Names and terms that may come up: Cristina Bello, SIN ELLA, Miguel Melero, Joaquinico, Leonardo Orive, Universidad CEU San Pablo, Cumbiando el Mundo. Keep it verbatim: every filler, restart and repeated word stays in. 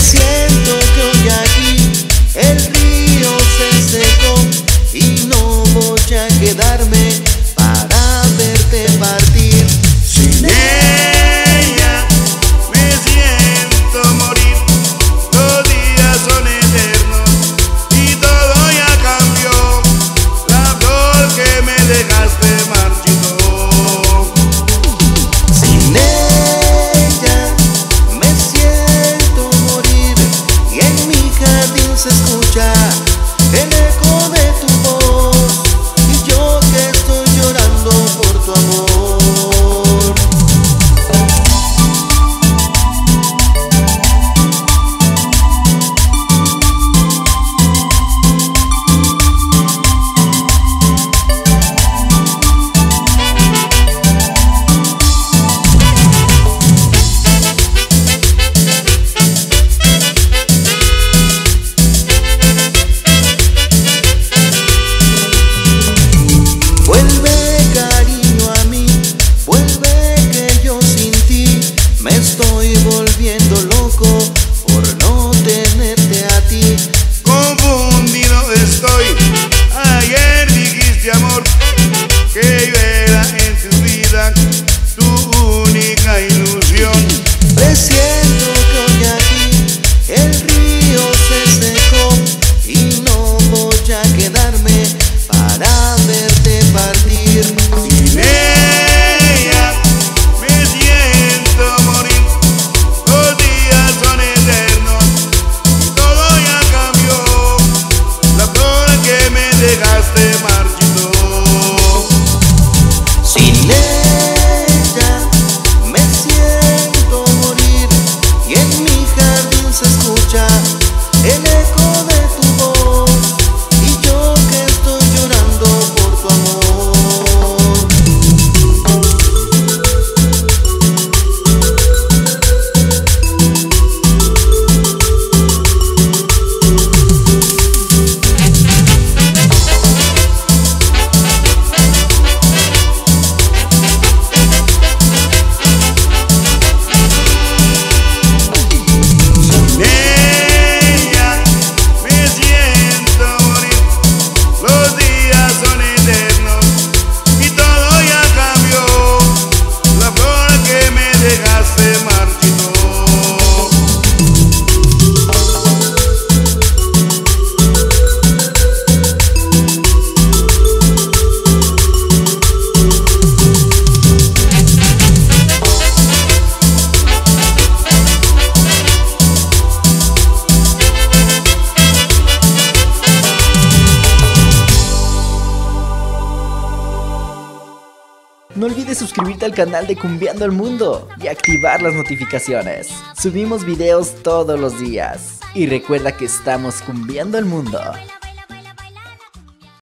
siento que hoy aquí el río se secó y no voy a quedarme para verte partir. Sin ella me siento morir, los días son eternos y todo ya cambió. La flor que me dejaste marchitó. Sin ella me siento morir y en mi jardín se escucha el eco de tu voz y yo que estoy llorando por tu amor. No olvides suscribirte al canal de Cumbiando el Mundo y activar las notificaciones. Subimos videos todos los días. Y recuerda que estamos cumbiando el mundo.